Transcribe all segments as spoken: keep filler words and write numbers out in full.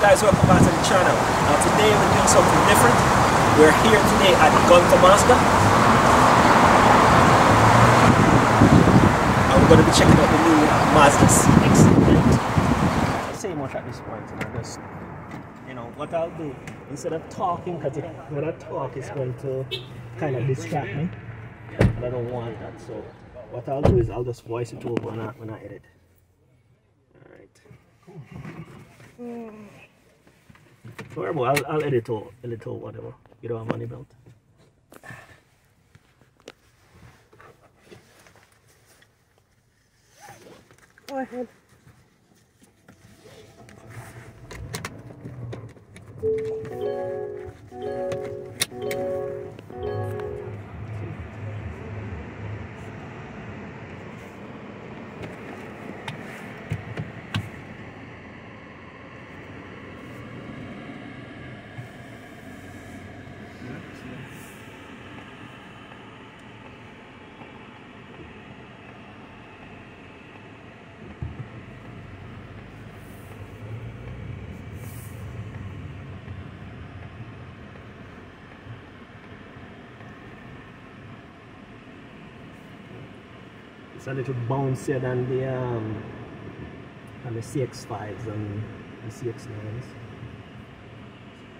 guys, welcome back to the channel. Now today we're doing something different. We're here today at Gunta Mazda, and we're going to be checking out the new Mazda C X nine. I don't say much at this point, and I just, you know, what I'll do, instead of talking, because when I talk it's going to kind of distract me, and I don't want that, so what I'll do is I'll just voice it over when I, when I edit. Alright. So I'll, I'll edit all, a little whatever. You don't have money belt. Go ahead. It's a little bouncier than the um, and the C X fives and the C X nines.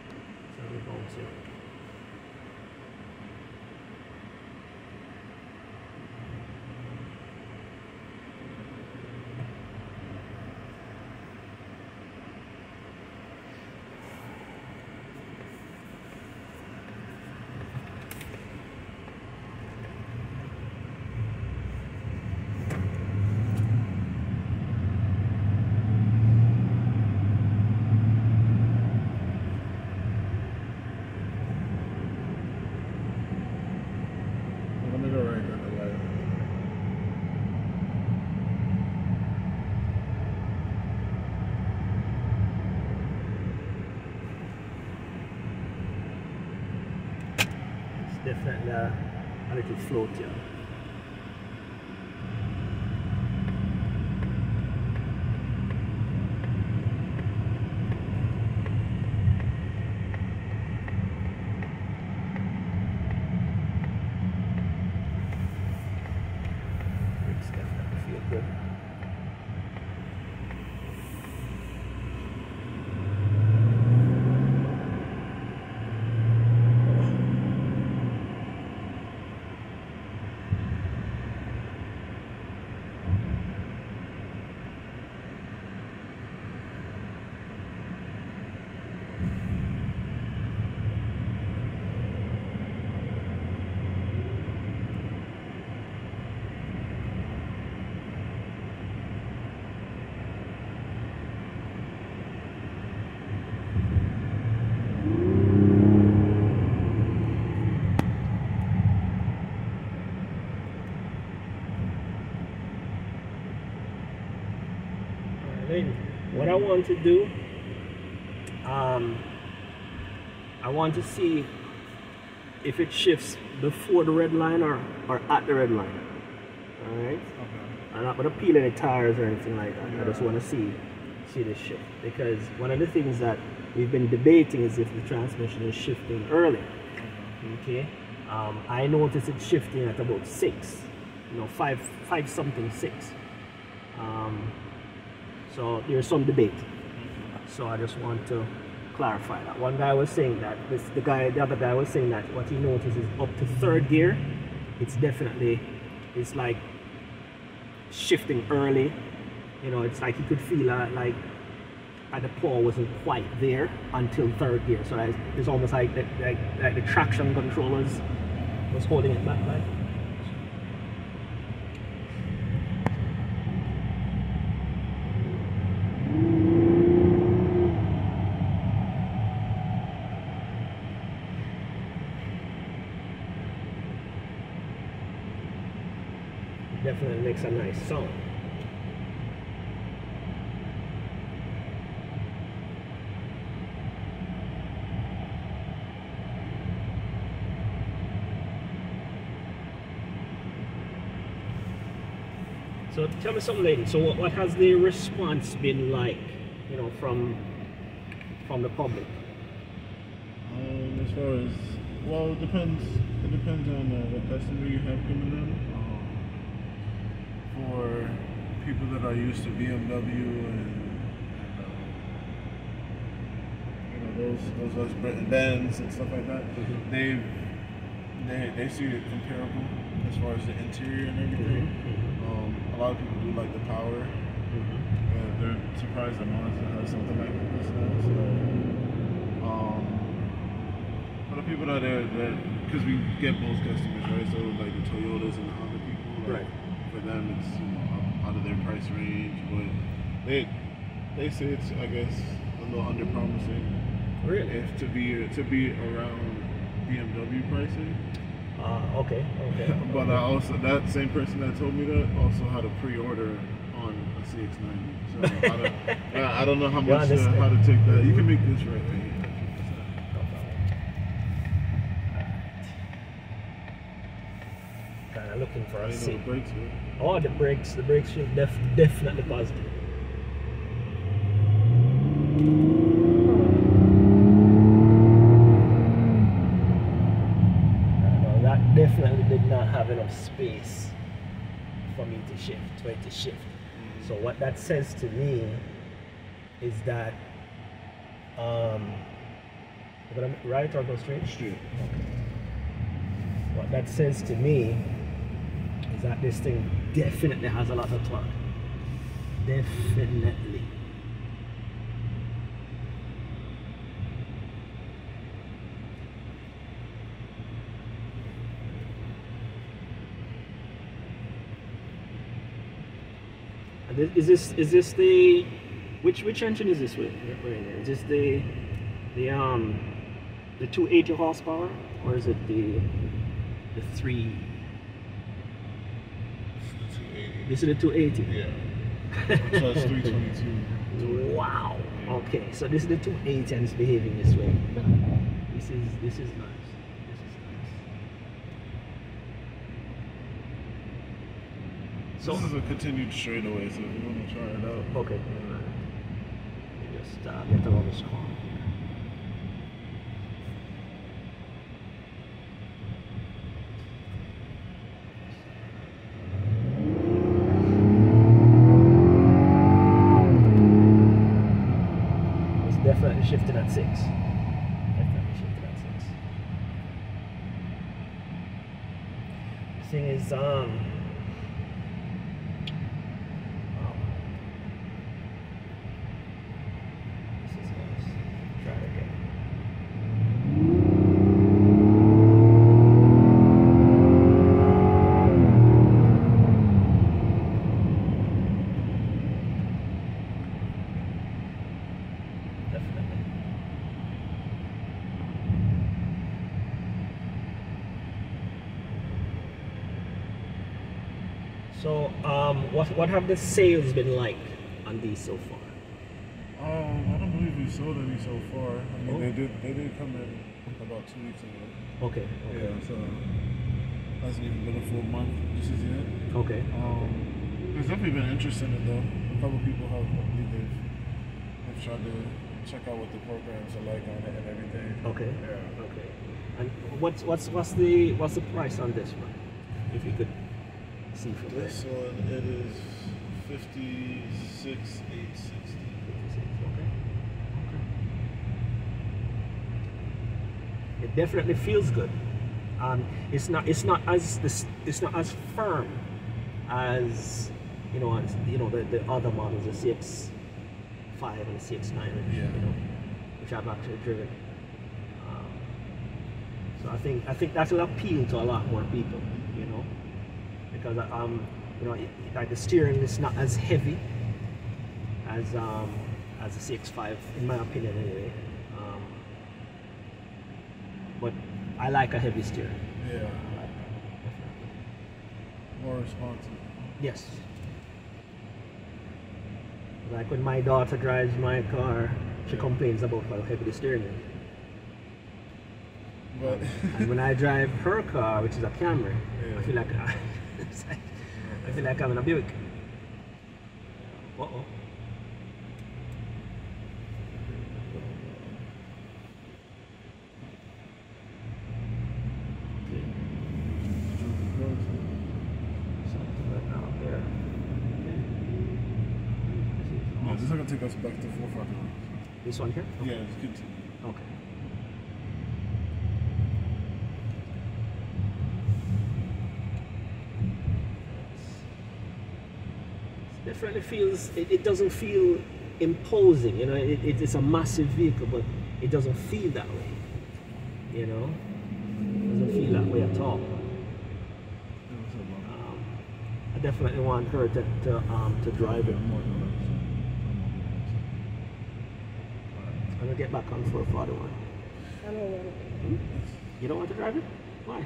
It's a little bouncier. Definitely uh, a little float here. It's definitely feel good. What I want to do, um, I want to see if it shifts before the red line or, or at the red line. Alright? Okay. I'm not going to peel any tires or anything like that. Yeah. I just want to see see this shift. Because one of the things that we've been debating is if the transmission is shifting early. Okay? Um, I noticed it shifting at about six. You know, five, five something, six. Um, So there's some debate. So I just want to clarify that. One guy was saying that this, the guy, the other guy was saying that what he noticed is up to third gear, it's definitely, it's like shifting early. You know, it's like he could feel uh, like uh, the paw wasn't quite there until third gear. So that is, it's almost like the, like, like the traction control was, was holding it back, right? Definitely makes a nice sound. So tell me something, lady. So what, what has the response been like, you know, from from the public? Um, as far as, well, it depends. It depends on uh, what customer you have coming in. Um, for people that are used to B M W and Those, those brands and stuff like that, mm-hmm. they, they they see it comparable as far as the interior and everything. Mm-hmm. um, a lot of people do like the power. Mm-hmm. uh, they're surprised that Mazda has something like this now. So, um, for the people that are there, because we get most customers, right? So like the Toyotas and the Honda people, like, right? For them, it's, you know, out of their price range, but they they say it's, I guess, a little under promising. Really? If to be to be around B M W pricing. Ah, uh, okay, okay. But I also, that same person that told me that also had a pre-order on a C X nine. So I don't, I, I don't know how much uh, how to take that. You can make this right there. Kind of looking for a seat. You know, the brakes, right? Oh, the brakes, the brakes should def definitely positive. Definitely did not have enough space for me to shift, for it to shift. Mm-hmm. So what that says to me is that, um, right or go straight? Straight. Okay. What that says to me is that this thing definitely has a lot of torque. Definitely. Is this is this the which which engine is this with? Is this the the um the two eighty horsepower, or is it the the three? This is the two eighty. Yeah. So it's three twenty-two. Wow. Okay, so this is the two eighty and it's behaving this way. This is this is nice. This is nice. So, this is a continued straightaway, so if you want to try it out. Okay. You just uh, get all this corn here. It's definitely shifting at six. Definitely shifting at six. The thing is, um. So, um, what what have the sales been like on these so far? Um, I don't believe we sold any so far. I mean, oh. they did they did come in about two weeks ago. Okay. Okay. Yeah. So it hasn't even been a full month. This is it. Okay. Um, there's definitely been interest in it though. A couple people have, I believe they've, they've tried to check out what the programs are like on it and everything. Okay. Yeah. Okay. And what's what's what's the what's the price on this one? If you could. See for this there. One, it is fifty-six eight sixty. Okay. Okay. It definitely feels good. Um, it's not. It's not as this. It's not as firm as you know. As, you know the, the other models, the C X five and the C X nine, which, yeah. you know, which I've actually driven. Um, so I think I think that will appeal to a lot more people. You know. Because um, you know, it, like the steering is not as heavy as um, as the C X five, in my opinion, anyway. Um, but I like a heavy steering. Yeah. I like that. More responsive. Yes. Like when my daughter drives my car, she yeah. complains about how heavy the steering is. But and when I drive her car, which is a Camry, yeah. I feel like. I, Like, I feel like I'm in a Buick. Uh oh. miles. It's not gonna take us back to four five miles. This one here? Okay. Yeah, it's good. Okay. Definitely feels, it, it doesn't feel imposing, you know, it, it, it's a massive vehicle, but it doesn't feel that way, you know, it doesn't feel that way at all. Um, I definitely want her to, to, um, to drive it more. I'm going to get back on for a four forty-one. Hmm? You don't want to drive it? Why?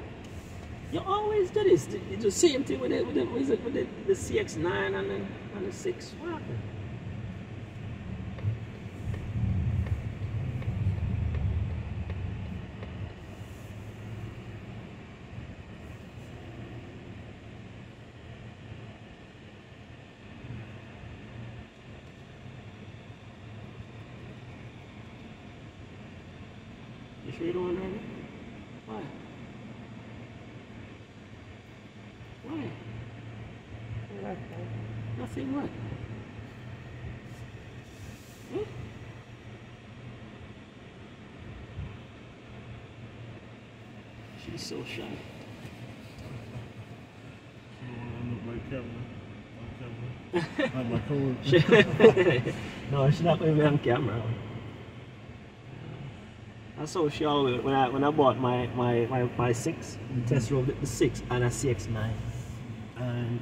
You always do this. It's the same thing with it, with, it, with, it, with it, the C X nine and the, and the six. What happened? You sure you don't want to drive it? Why? Why? Nothing. Nothing what? Hmm? She's so shy. I'm not my camera. My camera. I'm my coworker. No, she's not going to be on camera. That's how she always, when I, when I bought my, my, my, my six, mm-hmm. test drove the six and a C X nine. And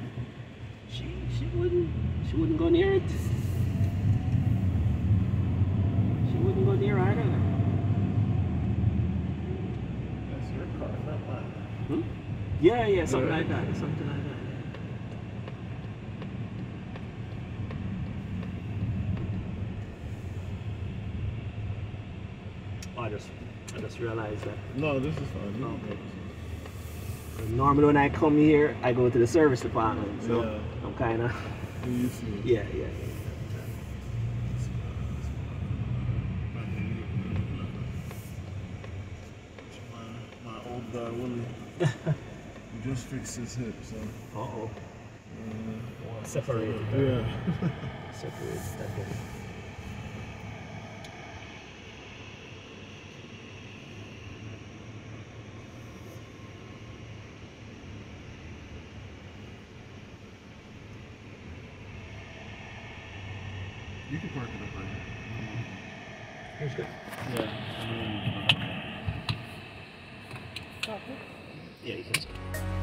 she she wouldn't she wouldn't go near it. She wouldn't go near either. That's your car, not mine. Hmm? Yeah, yeah, something like that. Something like that. I just, I just realized that. No, this is fine. No, okay. Normally when I come here, I go to the service department, so yeah. I'm kind of. Yeah, yeah. My, my old guy Willie just fixed his hip, so. Uh oh. Uh, separated. Separated. Yeah. Separated. Okay. You can park it up right here. Here's good. Yeah. Yeah, you can.